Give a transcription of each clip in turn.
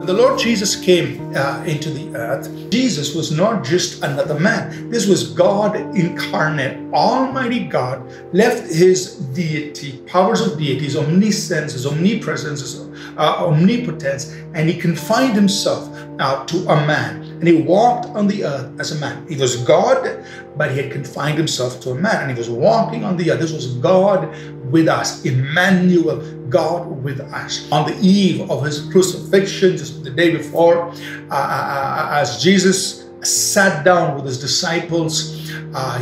The Lord Jesus came into the earth. Jesus was not just another man. This was God incarnate. Almighty God left his deity, powers of deity, his omniscience, his omnipresence, his omnipotence, and he confined himself to a man. And he walked on the earth as a man. He was God, but he had confined himself to a man, and he was walking on the earth. This was God with us, Emmanuel, God with us. On the eve of his crucifixion, just the day before, as Jesus sat down with his disciples,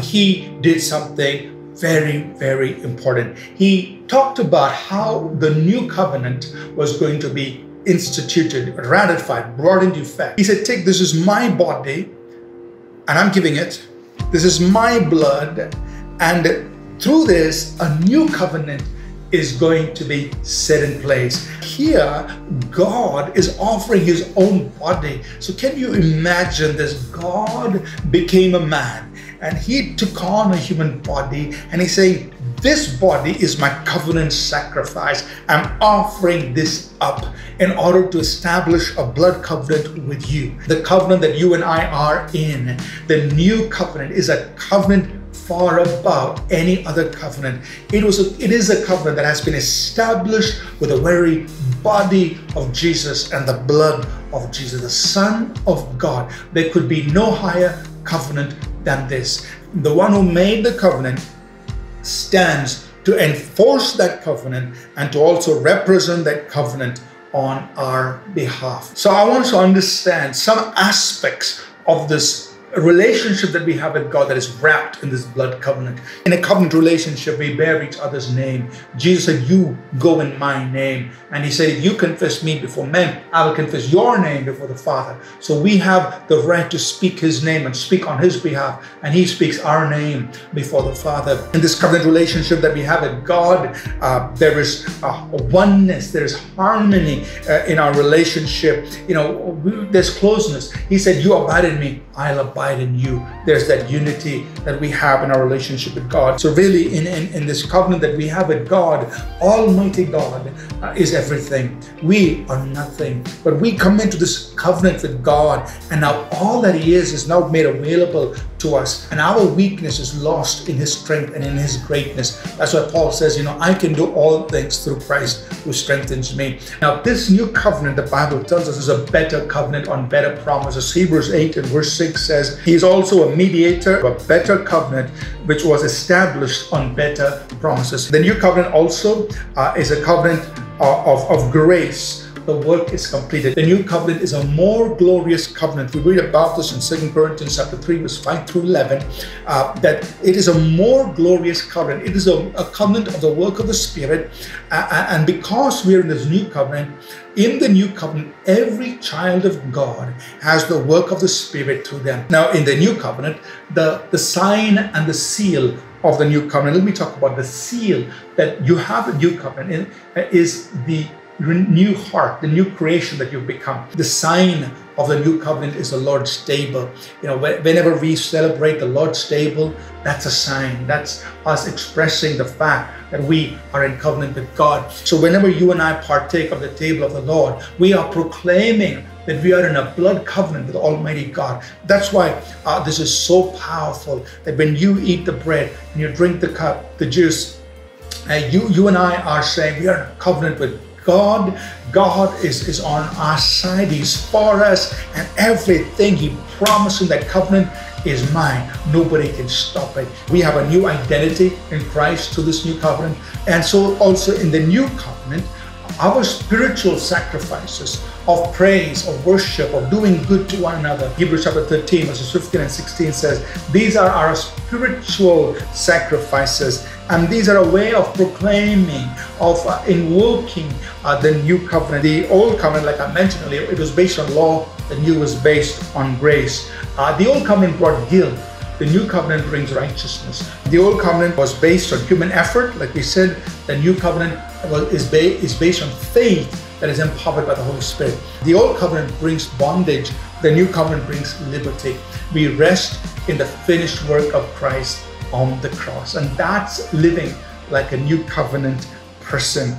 he did something very, very important. He talked about how the new covenant was going to be instituted, ratified, brought into effect. He said, take, this is my body and I'm giving it. This is my blood, and through this a new covenant is going to be set in place. Here God is offering his own body. So can you imagine this? God became a man and he took on a human body, and he's saying, this body is my covenant sacrifice. I'm offering this up in order to establish a blood covenant with you. The covenant that you and I are in, the new covenant, is a covenant far above any other covenant. It is a covenant that has been established with the very body of Jesus and the blood of Jesus, the Son of God. There could be no higher covenant than this. The one who made the covenant stands to enforce that covenant and to also represent that covenant on our behalf. So I want to understand some aspects of this relationship that we have with God that is wrapped in this blood covenant. In a covenant relationship, we bear each other's name. Jesus said, you go in my name. And he said, if you confess me before men, I will confess your name before the Father. So we have the right to speak his name and speak on his behalf. And he speaks our name before the Father. In this covenant relationship that we have with God, there is oneness, there is harmony in our relationship. You know, there's closeness. He said, you abide in me, I'll abide in you. There's that unity that we have in our relationship with God. So really, in this covenant that we have with God, Almighty God is everything. We are nothing, but we come into this covenant with God, and now all that he is now made available to us, and our weakness is lost in his strength and in his greatness. That's why Paul says, you know, I can do all things through Christ who strengthens me. Now this new covenant, the Bible tells us, is a better covenant on better promises. Hebrews 8 and verse 6 says, he is also a mediator of a better covenant, which was established on better promises. The new covenant also is a covenant of grace. The work is completed. The new covenant is a more glorious covenant. We read about this in 2 Corinthians chapter 3, verse 5 through 11, that it is a more glorious covenant. It is a covenant of the work of the Spirit. And because we are in this new covenant, in the new covenant, every child of God has the work of the Spirit through them. Now, in the new covenant, the sign and the seal of the new covenant. Let me talk about the seal that you have a new covenant in, is the new heart, the new creation that you've become. The sign of the new covenant is the Lord's table. You know, whenever we celebrate the Lord's table, that's a sign. That's us expressing the fact that we are in covenant with God. So whenever you and I partake of the table of the Lord, we are proclaiming that we are in a blood covenant with Almighty God. That's why this is so powerful, that when you eat the bread and you drink the cup, the juice, you and I are saying we are in a covenant with God. God is on our side. He's for us, and everything he promised in that covenant is mine. Nobody can stop it. We have a new identity in Christ through this new covenant. And so also in the new covenant, our spiritual sacrifices of praise, of worship, of doing good to one another. Hebrews chapter 13, verses 15 and 16 says, these are our spiritual sacrifices. And these are a way of proclaiming, of invoking the new covenant. The old covenant, like I mentioned earlier, it was based on law. The new was based on grace. The old covenant brought guilt. The new covenant brings righteousness. The old covenant was based on human effort, like we said. The new covenant is based on faith that is empowered by the Holy Spirit. The old covenant brings bondage. The new covenant brings liberty. We rest in the finished work of Christ on the cross, and that's living like a new covenant person.